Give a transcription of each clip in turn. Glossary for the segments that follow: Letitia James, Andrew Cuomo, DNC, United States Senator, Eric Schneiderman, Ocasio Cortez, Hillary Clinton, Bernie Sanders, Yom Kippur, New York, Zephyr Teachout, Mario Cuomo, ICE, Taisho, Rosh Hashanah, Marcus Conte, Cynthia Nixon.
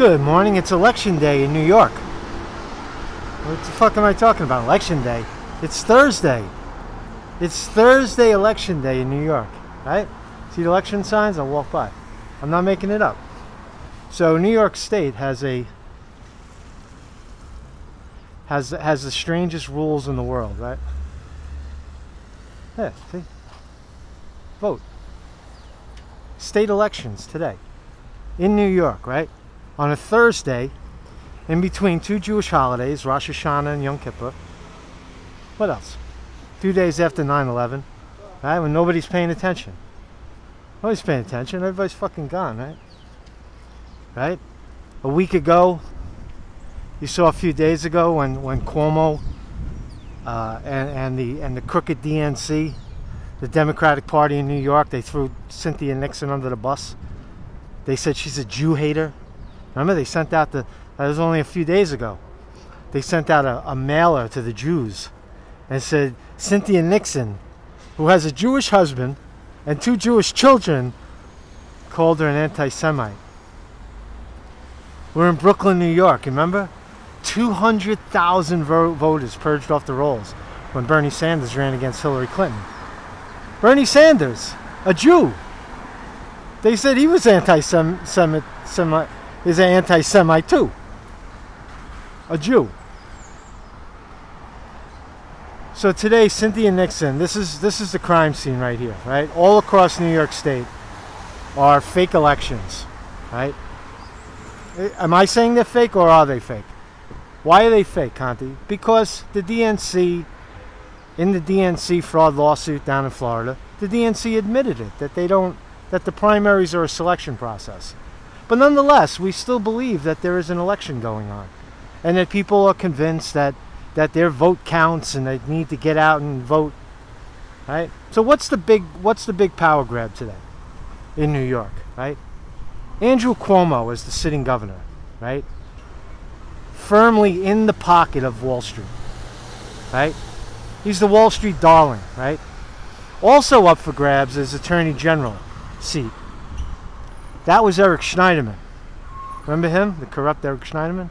Good morning, it's election day in New York. What the fuck am I talking about, election day? It's Thursday. It's Thursday election day in New York, right? See the election signs? I'll walk by. I'm not making it up. So New York State has the strangest rules in the world, right? Yeah, see? Vote. State elections today in New York, right? On a Thursday, in between two Jewish holidays, Rosh Hashanah and Yom Kippur. What else? 2 days after 9/11, right? When nobody's paying attention. Nobody's paying attention. Everybody's fucking gone, right? Right? A week ago, you saw a few days ago when Cuomo and the crooked DNC, the Democratic Party in New York, they threw Cynthia Nixon under the bus. They said she's a Jew hater. Remember, they sent out that was only a few days ago. They sent out a mailer to the Jews and said, Cynthia Nixon, who has a Jewish husband and two Jewish children, called her an anti-Semite. We're in Brooklyn, New York, remember? 200,000 voters purged off the rolls when Bernie Sanders ran against Hillary Clinton. Bernie Sanders, a Jew. They said he was anti-Semite too. A Jew. So today, Cynthia Nixon, this is the crime scene right here, right? All across New York State are fake elections, right? Am I saying they're fake or are they fake? Why are they fake, Conte? Because the DNC, in the DNC fraud lawsuit down in Florida, the DNC admitted it, that the primaries are a selection process. But nonetheless, we still believe that there is an election going on and that people are convinced that their vote counts and they need to get out and vote, right? So what's the big power grab today in New York, right? Andrew Cuomo is the sitting governor, right? Firmly in the pocket of Wall Street, right? He's the Wall Street darling, right? Also up for grabs is Attorney General seat. That was Eric Schneiderman. Remember him? The corrupt Eric Schneiderman?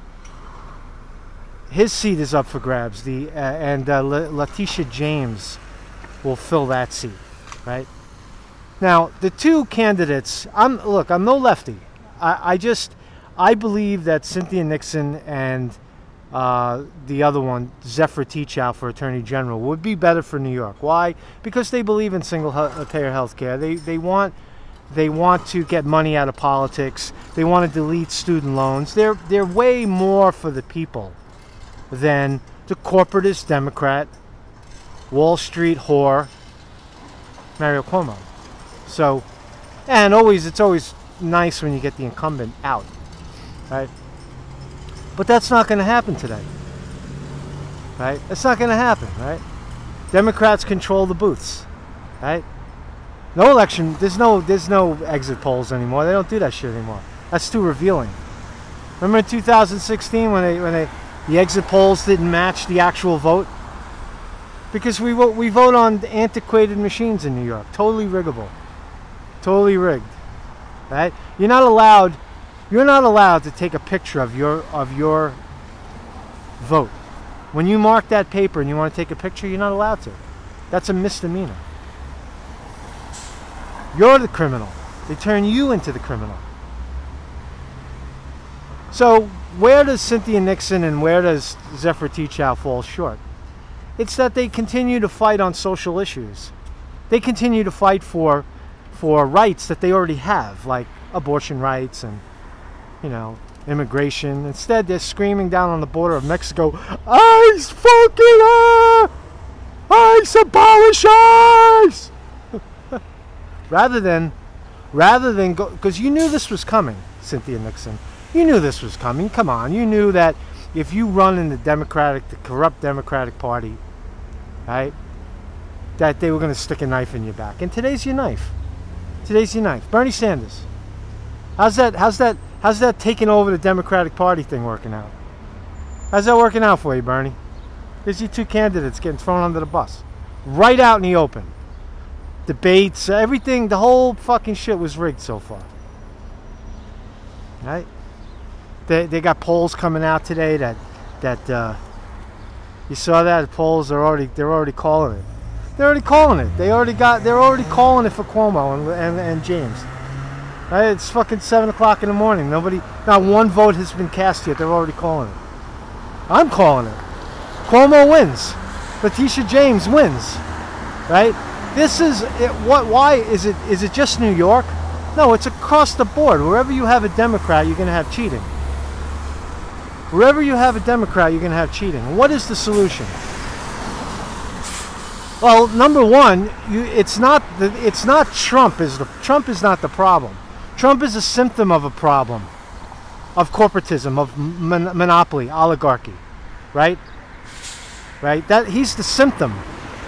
His seat is up for grabs. Letitia James will fill that seat, right? Now, the two candidates, I'm no lefty. I believe that Cynthia Nixon and the other one, Zephyr Teachout for Attorney General, would be better for New York. Why? Because they believe in single-payer health care. They want to get money out of politics. They want to delete student loans. They're way more for the people than the corporatist Democrat, Wall Street whore, Mario Cuomo. So, and it's always nice when you get the incumbent out, right? But that's not going to happen today, right? It's not going to happen, right? Democrats control the booths, right? No election. There's no exit polls anymore. They don't do that shit anymore. That's too revealing. Remember in 2016 when the exit polls didn't match the actual vote? Because we vote on antiquated machines in New York. Totally riggable. Totally rigged. Right? You're not allowed to take a picture of your vote. When you mark that paper and you want to take a picture, you're not allowed to. That's a misdemeanor. You're the criminal. They turn you into the criminal. So where does Cynthia Nixon and where does Zephyr Teachout fall short? It's that they continue to fight on social issues. They continue to fight for rights that they already have, like abortion rights and, you know, immigration. Instead, they're screaming down on the border of Mexico, ICE fucking up! ICE abolish ICE! Rather than go, because you knew this was coming, Cynthia Nixon. You knew this was coming. Come on, you knew that if you run in the corrupt Democratic Party, right, that they were going to stick a knife in your back. And today's your knife. Today's your knife. Bernie Sanders. How's that taking over the Democratic Party thing working out? How's that working out for you, Bernie? There's your two candidates getting thrown under the bus, right out in the open. Debates, everything, the whole fucking shit was rigged so far. Right? They got polls coming out today that you saw that the polls are already calling it. They're already calling it. They're already calling it for Cuomo and James. Right? It's fucking 7 o'clock in the morning. Not one vote has been cast yet. They're already calling it. I'm calling it. Cuomo wins. Letitia James wins. Right? This is it. What? Why is it? Is it just New York? No, it's across the board. Wherever you have a Democrat, you're going to have cheating. Wherever you have a Democrat, you're going to have cheating. What is the solution? Well, number one, it's not Trump. Trump is not the problem. Trump is a symptom of a problem, of corporatism, of monopoly, oligarchy, right? Right. That he's the symptom.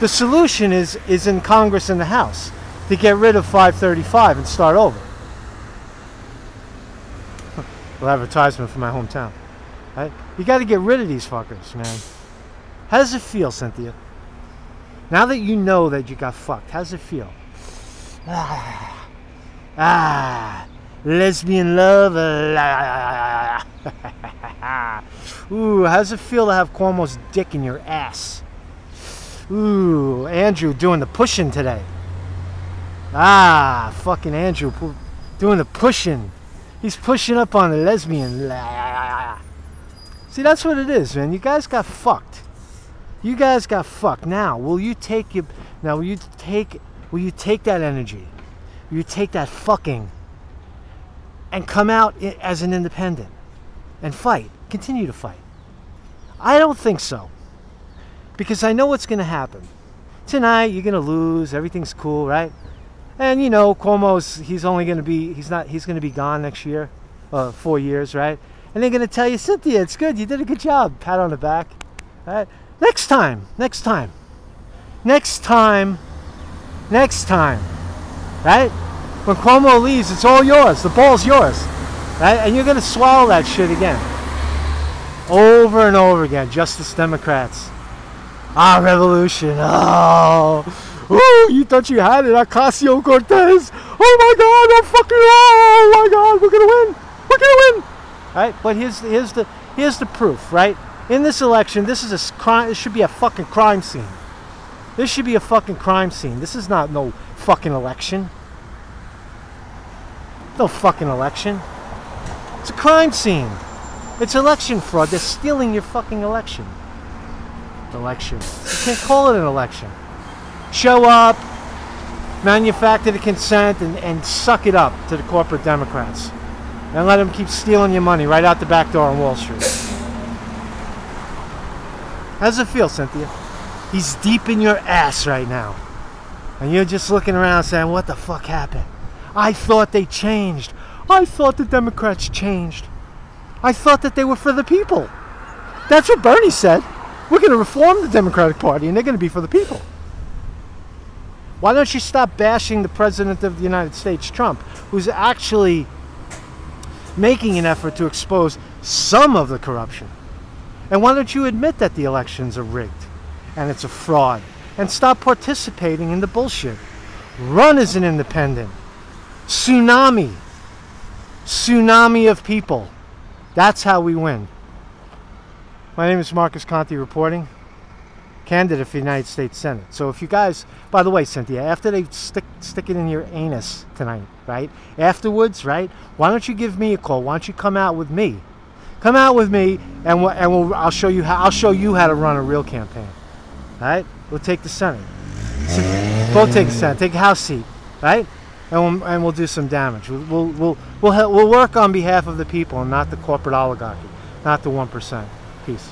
The solution is in Congress and the House to get rid of 535 and start over. Little advertisement for my hometown. Right? You got to get rid of these fuckers, man. How does it feel, Cynthia? Now that you know that you got fucked, how does it feel? Lesbian love. Ooh, how does it feel to have Cuomo's dick in your ass? Ooh, Andrew doing the pushing today. Ah, fucking Andrew doing the pushing. He's pushing up on a lesbian. See, that's what it is, man. You guys got fucked. You guys got fucked. Now, will you take that energy? Will you take that fucking and come out as an independent and fight? Continue to fight. I don't think so. Because I know what's going to happen. Tonight, you're going to lose. Everything's cool, right? And you know, he's going to be gone next year, 4 years, right? And they're going to tell you, Cynthia, it's good. You did a good job. Pat on the back. All right? Next time. Right? When Cuomo leaves, it's all yours. The ball's yours. Right? And you're going to swallow that shit again. Over and over again. Justice Democrats. Ah, revolution. Oh. Ooh, you thought you had it. Ocasio Cortez. Oh my God. I'm fucking. Oh my God. We're going to win. We're going to win. Right? But here's the proof, right? In this election, this is a crime. This should be a fucking crime scene. This should be a fucking crime scene. This is not no fucking election. No fucking election. It's a crime scene. It's election fraud. They're stealing your fucking election. You can't call it an election. Show up, manufacture the consent, and suck it up to the corporate Democrats. And let them keep stealing your money right out the back door on Wall Street. How does it feel, Cynthia? He's deep in your ass right now. And you're just looking around saying, what the fuck happened? I thought they changed. I thought the Democrats changed. I thought that they were for the people. That's what Bernie said. We're going to reform the Democratic Party and they're going to be for the people. Why don't you stop bashing the President of the United States, Trump, who's actually making an effort to expose some of the corruption? And why don't you admit that the elections are rigged and it's a fraud and stop participating in the bullshit? Run as an independent. Tsunami of people. That's how we win. My name is Marcus Conte reporting, candidate for the United States Senate. So if you guys, by the way, Cynthia, after they stick it in your anus tonight, right? Afterwards, right? Why don't you give me a call? Why don't you come out with me? Come out with me, and I'll show you how. I'll show you how to run a real campaign. All right? We'll take the Senate. Both take the Senate. Take a House seat, right? And we'll do some damage. We'll work on behalf of the people, and not the corporate oligarchy, not the 1%. Peace.